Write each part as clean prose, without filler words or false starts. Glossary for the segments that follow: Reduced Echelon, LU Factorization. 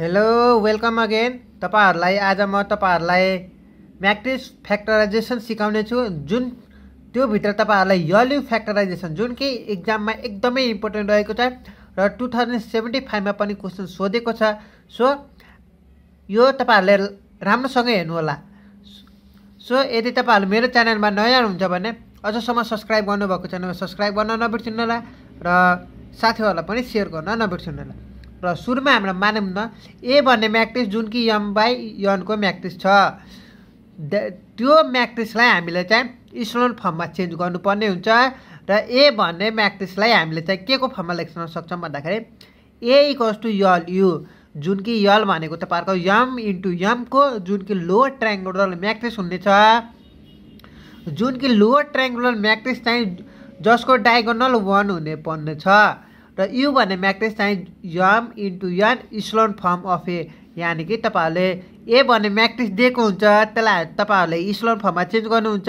Hello welcome again. तपाईहरुलाई आज म तपाईहरुलाई म्याट्रिक्स फ्याक्टराइजेसन सिकाउने छु, जुन त्यो भित्र तपाईहरुलाई LU फ्याक्टराइजेसन जुन कि एक्जाममा एकदमै इम्पोर्टेन्ट रहेको छ र 2075 मा पनि क्वेसन सोधेको छ। सो यो तपाईहरुले राम्रोसँग हेर्नु होला। सो यदि तपाईहरु मेरो च्यानलमा नयाँ हुनुहुन्छ भने अझसम्म सब्स्क्राइब गर्नुभएको छैन भने सब्स्क्राइब गर्न नबिर्सिनु होला र साथीहरुलाई पनि शेयर गर्न नबिर्सिनु होला। र सुरुमा हाम्रो मानौँ न ए भन्ने म्याट्रिक्स जुन कि m बाई n को म्याट्रिक्स छ, त्यो म्याट्रिक्सलाई हामीले चाहिँ इचेलन फर्ममा चेन्ज गर्नुपर्ने हुन्छ र ए भन्ने म्याट्रिक्सलाई हामीले चाहिँ के को फर्ममा लेख्न सक्छौँ भन्दाखेरि ए इक्वल्स टु LU, जुन कि l भनेको तपाईँको m इन्टु m को जुन कि लोअर ट्रायङ्गुलर म्याट्रिक्स हुनेछ, जुन कि लोअर ट्रायङ्गुलर म्याट्रिक्स चाहिँ जसको डायगोनल 1 हुने पर्ने छ र यू भन्ने म्याट्रिक्स चाहिँ m into n echelon form of A, यानि कि तपाईहरुले ए भन्ने म्याट्रिक्स दिएको हुन्छ त्यसलाई तपाईहरुले इचेलन फर्ममा चेन्ज गर्नुहुन्छ।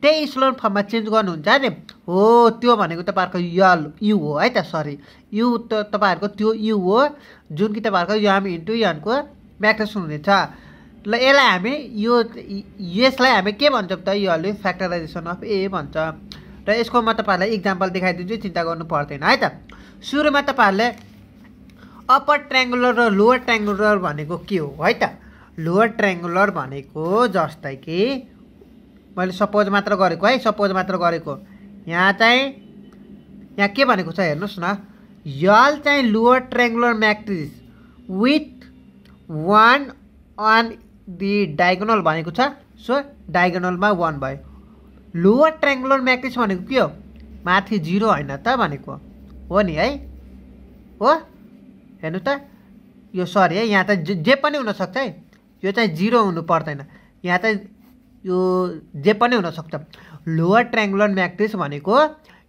त्यही इचेलन फर्ममा चेन्ज गर्नुहुन्छ नि हो, त्यो भनेको तपाईहरुको यू हो है त, सरी यू त तपाईहरुको त्यो यू हो जुन कि तपाईहरुको m इन्टु n को म्याट्रिक्स हुनेछ। ल यसलाई हामी यसलाई हामी के भन्छौँ त? LU फ्याक्टराइजेसन अफ ए भन्छ र यसको म तपाईहरुलाई एक्जाम्पल देखाइदिन्छु, चिन्ता गर्नु पर्दैन है त। सुरुमा तपाईहरुले अपर ट्रायङ्गुलर र लोअर ट्रायङ्गुलर भनेको के हो है त? लोअर ट्रायङ्गुलर भनेको जस्तै कि मैले सपोज मात्र गरेको है, सपोज मात्र गरेको, यहाँ चाहिँ यहाँ के भनेको छ हेर्नुस् न, यल चाहिँ lower triangular matrix with 1 on the diagonal भनेको छ। सो डायगोनलमा 1 भयो। लोअर ट्रायङ्गुलर म्याट्रिक्स भनेको के हो? माथि 0 हैन त भनेको हो नि है, हो हेर्नु त यो सरी है, यहाँ त जे पनि हुनसक्छ है, यो चाहिँ 0 हुनु पर्दैन, यहाँ त यो जे पनि हुनसक्छ। लोअर ट्रायङ्गुलर म्याट्रिक्स भनेको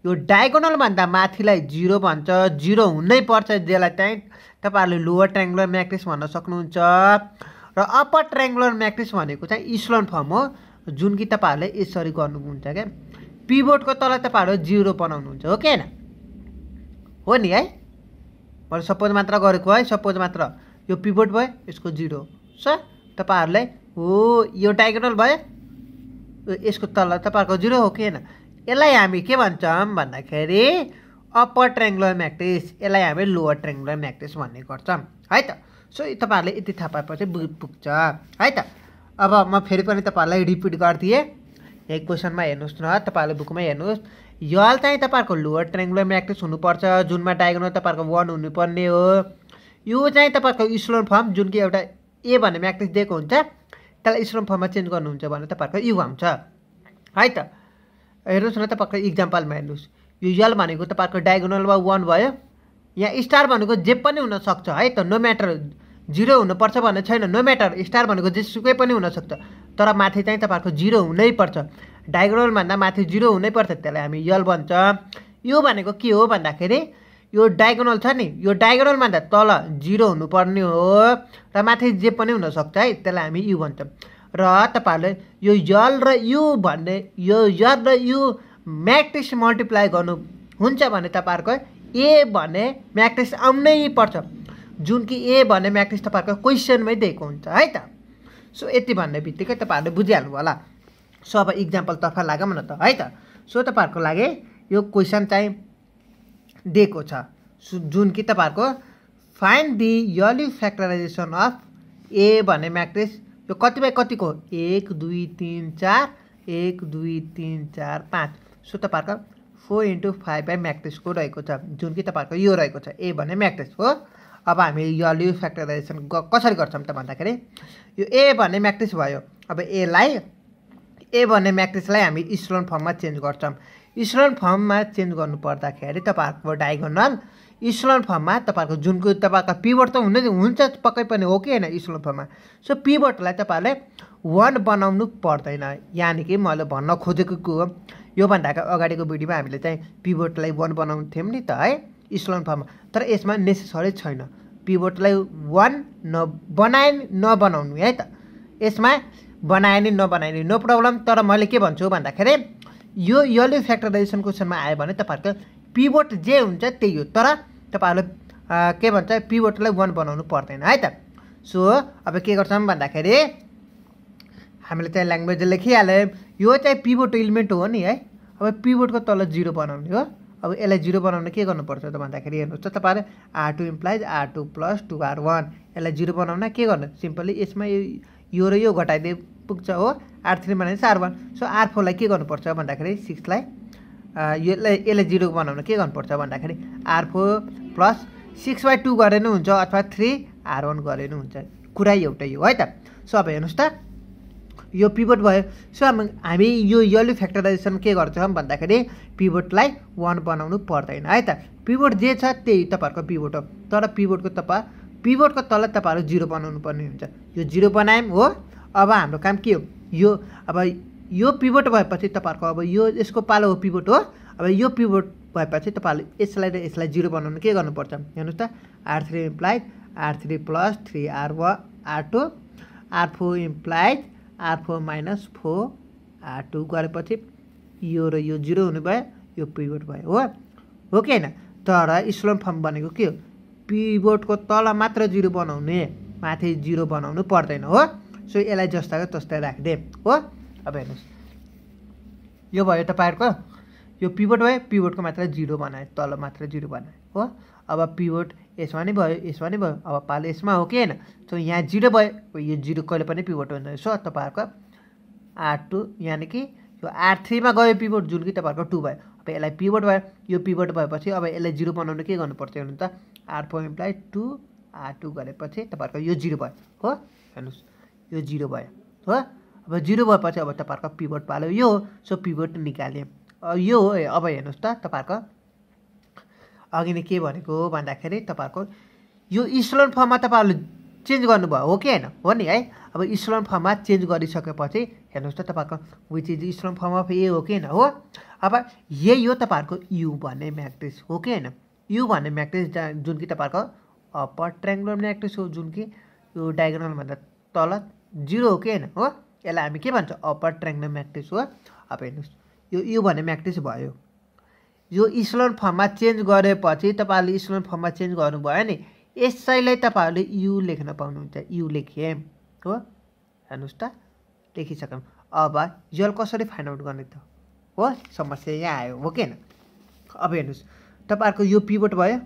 यो डायगोनलभन्दा माथिलाई 0 भन्छ, 0 हुनै पर्छ, जेलाई चाहिँ तपाईहरुले लोअर ट्रायङ्गुलर म्याट्रिक्स भन्न सक्नुहुन्छ। र अपर ट्रायङ्गुलर म्याट्रिक्स भनेको चाहिँ इचेलन फर्म हो, जुन कि तपाईहरुले यसरी गर्नुहुन्छ के पिभटको तल तपाईहरुले 0 बनाउनुहुन्छ, हो के हैन, हो नि है। मैले सपोज मात्र गरेको है, सपोज मात्र, यो पिभट भयो, यसको 0 छ तपाईहरुलाई, हो यो डायगोनल भयो, यसको तल तपाईहरुको 0 हो कि हैन। यसलाई हामी के भन्छौँ भन्दाखेरि अपर ट्रायङ्गुलर म्याट्रिक्स, यसलाई हामी लोअर ट्रायङ्गुलर म्याट्रिक्स भन्ने गर्छौँ है त। सो तपाईहरुले यति थाहा पाएपछि पुग्छ है त। अब म फेरि पनि तपाईहरुलाई रिपिट गर्दिए, यही क्वेसनमा हेर्नुस् न, तपाईहरुले बुकमा हेर्नुस्, यल चाहिँ तपाईहरुको लोअर ट्रायङ्गुलर म्याट्रिक्स हुनुपर्छ जुनमा डायगोनल तपाईँको 1 हुनुपर्ने हो। यो चाहिँ तपाईहरुको इचेलन फर्म, जुन कि एउटा ए भन्ने म्याट्रिक्स दिएको हुन्छ त्यसलाई इचेलन फर्ममा चेन्ज गर्नुहुन्छ भने तपाईहरुको यू आउँछ है त। हेर्नुस् न तपाईहरुको एक्जाम्पलमा हेर्नुस्, यो यल भनेको तपाईहरुको डायगोनलमा 1 भयो, यहाँ स्टार भनेको जे पनि हुन सक्छ है त, नो म्याटर 0 हुनुपर्छ भन्ने छैन, नो म्याटर स्टार भनेको जेसुकै पनि हुनसक्छ, तर माथि चाहिँ तपाईहरुको 0 हुनै पर्छ, डायगोनल भन्दा माथि 0 हुनै पर्छ, त्यसलाई हामी यल भन्छ। यो भनेको के हो भन्दाखेरि यो डायगोनल छ नि, यो डायगोनल भन्दा तल 0 हुनुपर्ने हो र माथि जे पनि हुनसक्छ है, त्यसलाई हामी यू भन्छ। र तपाईहरुले यो यल र यू भन्ने यो यल र यू म्याट्रिक्स मल्टिप्लाई गर्नु हुन्छ भने तपाईहरुको ए भन्ने म्याट्रिक्स आउनै पर्छ, जुन कि ए भन्ने म्याट्रिक्स तपाईहरुको क्वेशनमै दिएको हुन्छ है त। सो यति भन्ने बित्तिकै तपाईहरुले बुझिहाल्नु होला। सो अब एक्जाम्पल तर्फ लागौँ न त है त। सो तपाईहरुको लागि यो क्वेसन चाहिँ दिएको छ, जुन कि तपाईहरुको find the LU factorisation of A भन्ने म्याट्रिक्स, यो कति बाई कतिको 1 2 3 4 1 2 3 4 5। सो तपाईहरुको 4 इन्टु 5 बाई म्याट्रिक्सको रहेको छ, जुन कि तपाईहरुको यो रहेको छ ए भन्ने म्याट्रिक्स हो। अब हामी LU फ्याक्टराइजेसन कसरी गर्छौँ त भन्दाखेरि यो ए भन्ने म्याट्रिक्स भयो, अब ए भन्ने म्याट्रिक्सलाई हामी इचेलन फर्ममा चेन्ज गर्छौँ। इचेलन फर्ममा चेन्ज गर्नु पर्दाखेरि तपाईहरुको डायगोनल इचेलन फर्ममा तपाईहरुको जुन कि तपाईहरुको पिभट त हुन्छ पक्कै पनि, हो कि हैन इचेलन फर्ममा। सो पिभटलाई तपाईहरुले 1 बनाउनु पर्दैन, यानि कि मैले भन्न खोजेको के हो, योभन्दा अगाडिको भिडियोमा हामीले चाहिँ पिभटलाई 1 बनाउनु थियौँ नि त है इचेलन फर्ममा, तर यसमा नेसेसरी छैन, पिभटलाई 1 नबनाउनु है त, यसमा बनाएनी नबनाएनी नो प्रब्लम। तर मैले के भन्छु भन्दाखेरि यो LU फ्याक्टराइजेसन क्वेसनमा आयो भने तपाईहरुको पिभट जे हुन्छ त्यही हो, तर तपाईहरुले के भन्छ पिभटलाई 1 बनाउनु पर्दैन है त। सो अब के भादा हमें चाहे लैंग्वेज लेखिहाल्यौं यो चाहे पिवोट एलिमेंट हो नि हाई। अब पिवोट को तल जीरो बनाने हो। अब इस जीरो बनाने के भादाखेरि हेर्नुस् त R two implies R two plus two R one is zero बनाउन के गर्नु सिम्पली इसमें यो र यो घटाइदिए पुग्छ हो। R three minus R one so R four के गर्नुपर्छ भन्दाखेरि सिक्सलाई यसलाई जीरो बनाउन के गर्नुपर्छ भन्दाखेरि R four plus six by two गरेन हुन्छ अथवा थ्री आर वन गरेन हुन्छ। कुरा एउटै हो है त। सो अब हेर्नुस् त यो पिवोट भयो। सो हामी यो LU फ्याक्टराइजेसन के गर्छौं भन्दाखेरि पिवोटलाई 1 बनाउनु पर्दैन है त। पिवोट जे छ त्यही तपाईहरुको पिवोट हो। तर पिवोटको तल तपाईहरु जीरो बनाउनु पर्ने हुन्छ। यो जीरो बनायौं हो। अब हाम्रो काम के हो यो। अब यो पिवोट भएपछि तपाईहरुको अब यो यसको पालो हो पिवोट हो। अब यो पिवोट भएपछि तपाईहरुले यसलाई र यसलाई जीरो बनाउनु के गर्नुपर्छ हेर्नुस् त R3 implies R3 plus 3R1 R2 R4 implies R four minus four R two गए यो र यो जीरो हुने भयो। यो पिवोट भयो हो कि हैन। तर स्लोन फर्म भनेको के हो पिवोटको तल मात्र जीरो बनाउने माथि जीरो बनाउनु पर्दैन हो। सो यसलाई जस्ताको तस्तै राख्दे हो। अब हेर्नुस् यो भयो तपाईहरुको यो पिवोट भयो। पिवोटको मात्र जीरो बनाए तल मात्र जीरो बनाए हो। अब पिवोट यसमा नै भयो यसमा नै भयो। अब पालो यसमा हो कि हैन। सो यहाँ जीरो भयो। यो जीरो कहिले पनि पिवोट हुँदैन। सो तपाईहरुको आर टू यानि कि यो आर थ्रीमा गयो पिवोट जुन कि तपाईहरुको टू भयो। अब यसलाई पिवोट भयो। यो पिवोट भएपछि अब यसलाई जीरो बनाउनु के गर्नुपर्छ हेर्नु त R four imply two R two गरेपछि तपाईहरुको यो जीरो भयो हो। हेर्नुहोस् यो जीरो भयो हो। अब जीरो भएपछि अब तपाईहरुको पिवोट पालो यो हो। सो पिवोट निकाल्यौं यो हो। अब हेर्नुहोस् त तपाईहरुको अघि नै के भनेको भन्दाखेरि तपाईहरुको यो इस्लोन फर्ममा तपाईहरुले चेन्ज गर्नुभयो हो कि हैन हो नि है। अब इस्लोन फर्ममा चेन्ज गरिसकेपछि हेर्नुहोस् त तपाईहरुको which is echelon form of A हो कि हैन हो। अब यही हो तपाईहरुको यु भन्ने म्याट्रिक्स हो कि हैन। यु भन्ने म्याट्रिक्स जुन कि तपाईहरुको अपर ट्रायंगुलर म्याट्रिक्स हो जुन कि यो डायगोनल भन्दा तल जीरो हो कि हैन हो। यसलाई हामी के भन्छौं अपर ट्रायंगुलर म्याट्रिक्स हो। अब हेर्नुहोस् यो यु भन्ने म्याट्रिक्स भयो। यो इस्लोन फर्ममा चेन्ज गरेपछि तपाईहरुले इस्लोन फर्ममा चेन्ज गर्नुभयो नि यसैले तपाईहरुले यु लेख्न पाउनुहुन्छ। यु लेखिए हो। हेर्नुस् त लेखिसक्यौं। अब यल कसरी फाइन्ड आउट गर्ने त हो समस्या यहाँ आयो हो कि हैन। अब हेर्नुस् तपाईहरुको यो पिवोट भयो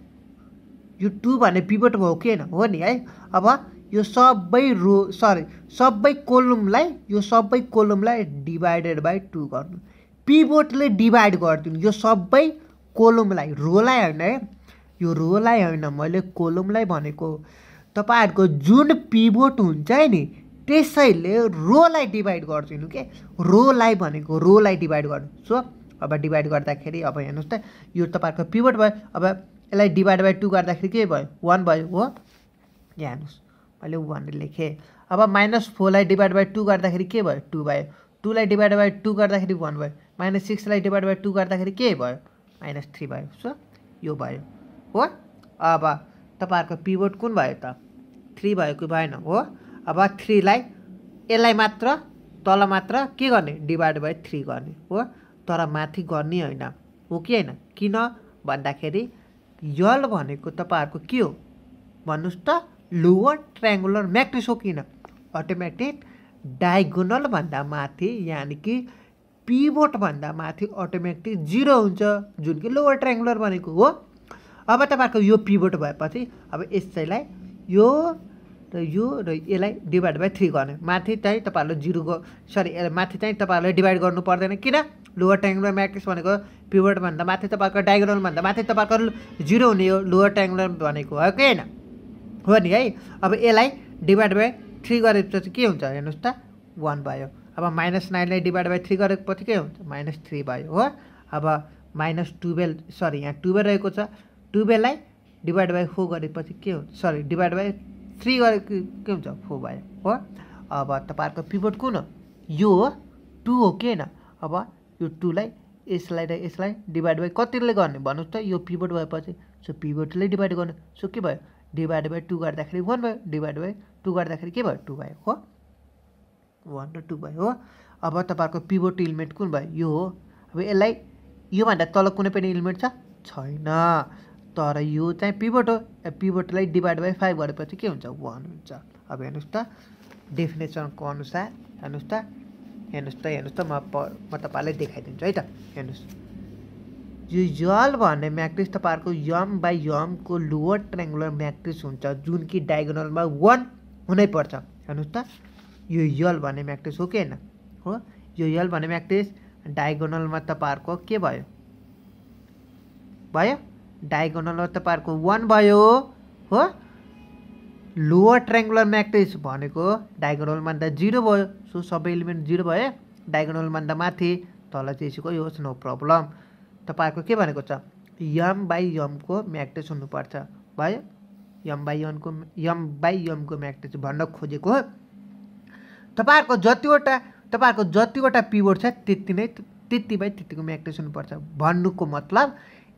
यो टू भन्ने पिवोट भयो कि हैन हो नि है। अब यो सबै रो सरी सबै कोलमलाई डिभाइडेड बाइ टू गर्नु। पिवोटले डिवाइड गर्दिनु यो सबै कोलमलाई रोलाई हैन है। यो रोलाई हैन मैले कोलमलाई भनेको तपाईहरुको जुन पिवोट हुन्छ नि त्यसैले रोलाई डिवाइड गर्दिनु के रोलाई भनेको रोलाई डिवाइड गर्नु। सो अब डिवाइड गर्दाखेरि अब हेर्नुस् त यो तपाईहरुको पिवोट भयो। अब यसलाई डिवाइड बाइ 2 गर्दाखेरि के भयो 1 भयो हो। यहाँ हेर्नुस् मैले 1 लेखे। अब -4 लाई डिवाइड बाइ 2 गर्दाखेरि के भयो 2 भयो। 2 लाई डिवाइड बाइ 2 गर्दाखेरि 1 भयो। -6 लाई डिवाइड बाइ 2 गर्दाखेरि के भयो -3 भयो। सो यो भयो हो। अब तपाईहरुको पिवोट कुन भयो त 3 भयो कि भएन हो। अब 3 लाई यसलाई मात्र तल मात्र के गर्ने डिवाइड बाइ 3 गर्ने हो। तर माथि गर्ने हैन हो कि हैन। किन भन्दाखेरि यल भनेको तपाईहरुको के हो भन्नुस् त लोअर ट्रायंगुलर म्याट्रिक्स हो किन अटोमेटिक डायगोनल भन्दा माथि यानि कि पिवोट भन्दा माथि अटोमेटिक जीरो हुन्छ जुन कि लोअर ट्रायंगुलर भनेको हो। अब तपाईहरुको यो पिवोट भएपछि अब यसैलाई यो र यो र यसलाई डिवाइड बाइ 3 गर्ने माथि चाहिँ तपाईहरुले जीरो सरी माथि चाहिँ तपाईहरुले डिवाइड गर्नु पर्दैन किन लोअर ट्रायंगुलर म्याट्रिक्स भनेको पिवोट भन्दा माथि तपाईहरुको डायगोनल भन्दा माथि तपाईहरुको जीरो हुने हो लोअर ट्रायंगुलर भनेको हो कि हैन हो नि है। अब यसलाई डिवाइड बाइ 3 गरेपछि के हुन्छ हेर्नुस् त 1 भयो। अब -9 लाई डिवाइड बाइ 3 गरेपछि के हुन्छ -3 भयो हो। अब -12 सरी यहाँ 12 रहेको छ 12 लाई डिवाइड बाइ 4 गरेपछि के हुन्छ सरी डिवाइड बाइ 3 गरे के हुन्छ 4 भयो हो। अब तपाईहरुको पिवोट कुन हो यो 2 हो कि हैन। अब यो 2 लाई यसलाई र यसलाई डिवाइड बाइ कतिले गर्ने भन्नुस् त यो पिवोट भएपछि सो पिवोटले डिवाइड गर्नु। सो के भयो डिवाइड बाइ 2 गर्दाखेरि 1 भयो। डिवाइड बाइ 2 गर्दाखेरि के भयो 2 भयो हो 1 र 2 भयो हो। अब तपाईहरुको पिवोट एलिमेन्ट कुन भयो यो हो। अब यसलाई यो भन्दा तल कुनै पनि एलिमेन्ट छ छैन। तर यो चाहिँ पिभट हो, पिभटलाई डिभाइड बाई 5 गरेपछि के हुन्छ 1 हुन्छ। अब हेर्नुस् त डेफिनेसनको अनुसार हेर्नुस् त म तपाईलाई देखाइदिन्छु है त। हेर्नुस् युजुअल भन्ने मैट्रिक्स तपाईहरुको यम बाई यम को लोअर ट्रायंगुलर मैट्रिक्स हुन्छ जुन कि डायगोनलमा 1 हुनै पर्छ। हेर्नुस् त यो यल भन्ने मैट्रिक्स हो के हैन हो, यो यल भन्ने मैट्रिक्स डायगोनलमा तपाईहरुको के भयो भयो डायगोनल तपाईहरुको 1 भयो हो। लोअर ट्रायंगुलर मैट्रिक्स भनेको डायगोनल भन्दा 0 भयो, सो सबै एलिमेन्ट 0 भए, डायगोनल भन्दा माथि तल चाहिँ यसको यो नो प्रब्लम। तपाईहरुको के भनेको छ यम बाई यम को मैट्रिक्स हुनुपर्छ भयो, यम बाई यम को मैट्रिक्स भन्न खोजेको हो। तपाईहरुको जतिवटा पिभट छ त्यति नै त्यति बाई त्यतिको मैट्रिक्स हुनुपर्छ। भन्नुको मतलब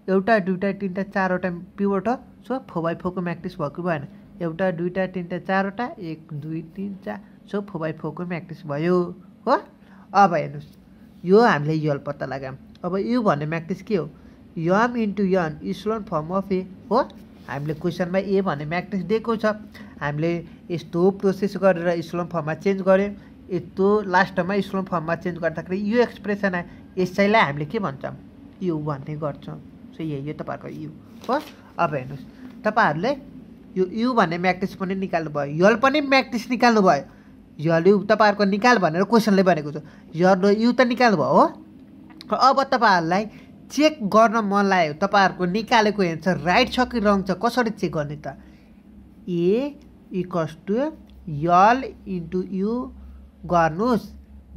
एउटा दुईटा तीनटा चारवटा पिभट हो, सो 4 बाई 4 को मैट्रिक्स भएको भएन। एउटा दुईटा तीनटा चारवटा 1 2 3 4 सो 4 बाई 4 को मैट्रिक्स भयो हो। अब हेर्नुस् यो हामीले यल पत्ता लगायौं। अब यो भन्ने मैट्रिक्स के हो m into n echelon form of A हो। हामीले क्वेसनमा ए भन्ने मैट्रिक्स दिएको छ, हामीले यस्तो प्रोसेस गरेर इस्लोन फर्ममा चेन्ज गर्यौं, यस्तो लास्टमा इस्लोन फर्ममा चेन्ज गर्दाखेरि यो एक्सप्रेसन आयो, यसैलाई हामीले के भन्छौं यु भन्ने गर्छौं। सो यो तपाईहरुको यु हो। अब हेर्नुस् तपाईहरुले यो यु भन्ने मैट्रिक्स पनि निकाल्नु भयो, यल पनि मैट्रिक्स निकाल्नु भयो। यल यु तपाईहरुको निकाल भनेर क्वेसनले भनेको छ, यल यु त निकाल्नु भयो हो। अब तपाईहरुलाई चेक गर्न मन लाग्यो तपाईहरुको निकालेको एन्सर राइट छ कि रङ छ, कसरी चेक गर्ने त A equals to L into U गर्नुस्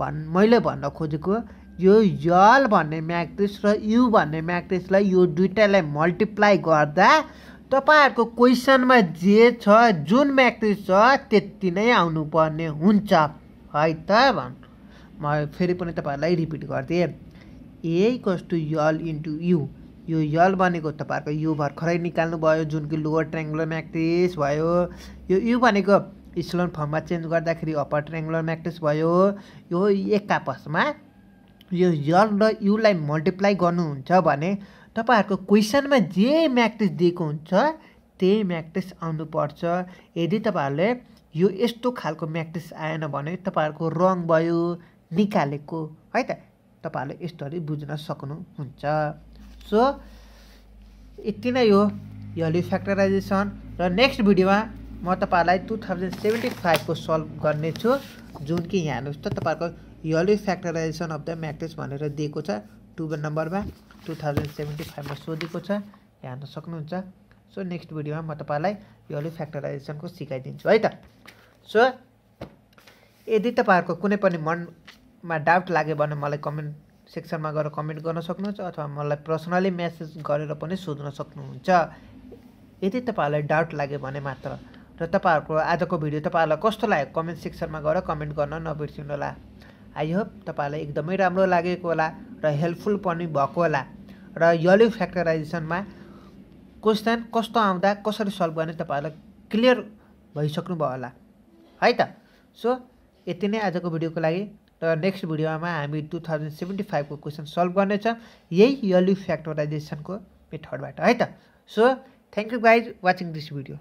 मैले भन्न खोजेको। यो यल भन्ने मैट्रिक्स र यु भन्ने मैट्रिक्सलाई यो दुईटालाई मल्टिप्लाई गर्दा तपाईहरुको क्वेसनमा जे छ जुन मैट्रिक्स छ त्यति नै आउनु पर्ने हुन्छ है त भन। म फेरि पनि तपाईहरुलाई रिपिट गर्दिए A equals to L into U, यो यल भनेको तपाईहरुको यु भर्खरै निकाल्नु भयो जुन कि लोअर ट्रायंगुलर मैट्रिक्स भयो, यो यु भनेको इस्लोन फर्ममा चेन्ज गर्दाखेरि अपर ट्रायंगुलर मैट्रिक्स भयो। यो एक आपसमा यो यल र युलाई मल्टिप्लाई गर्नुहुन्छ भने तपाईहरुको क्वेसनमा जे मैट्रिक्स दिएको हुन्छ त्यही मैट्रिक्स आउनुपर्छ। यदि तपाईहरुले यो यस्तो खालको मैट्रिक्स आएन भने तपाईहरुको रङ भयो निकालेको है त। तपाईहरुले यसरी बुझ्न सक्नुहुन्छ। सो यति नै हो LU फ्याक्टराइजेसन र नेक्स्ट भिडियोमा म तपाईहरुलाई 2075 को सल्भ गर्नेछु जुन कि यहाँ हेर्नुस् त तपाईहरुको LU factorisation of the matrix भनेर दिएको छ 2 नम्बरमा 2075 मा सोधेको छ, यहाँ हेर्न सक्नुहुन्छ। सो नेक्स्ट भिडियोमा म तपाईहरुलाई LU फ्याक्टराइजेसनको सिकाइदिन्छु है त। सो यदि तपाईहरुको कुनै पनि मनमा डाउट लाग्यो भने मलाई कमेन्ट सेक्सनमा गएर कमेन्ट गर्न सक्नुहुन्छ अथवा मलाई पर्सनली मेसेज गरेर पनि सोध्न सक्नुहुन्छ। यदि तपाईहरुलाई डाउट लाग्यो भने मात्र। र तपाईहरुको आजको भिडियो तपाईहरुलाई कस्तो लाग्यो कमेन्ट सेक्सनमा गएर कमेन्ट गर्न नबिर्सिनु होला। आई होप तपाईहरुलाई एकदमै राम्रो लागेको होला र हेल्पफुल पनि भएको होला। र LU फ्याक्टराइजेसनमा क्वेशन कस्तो आउँदा कसरी सल्भ गर्ने तपाईहरुलाई क्लियर भइसक्नु भयो होला है त। सो यति नै आजको भिडियोको लागि र नेक्स्ट भिडियोमा हामी 2075 को क्वेशन सल्भ गर्नेछ यही LU फ्याक्टराइजेसनको मेथडबाट है त। So thank you guys watching this video.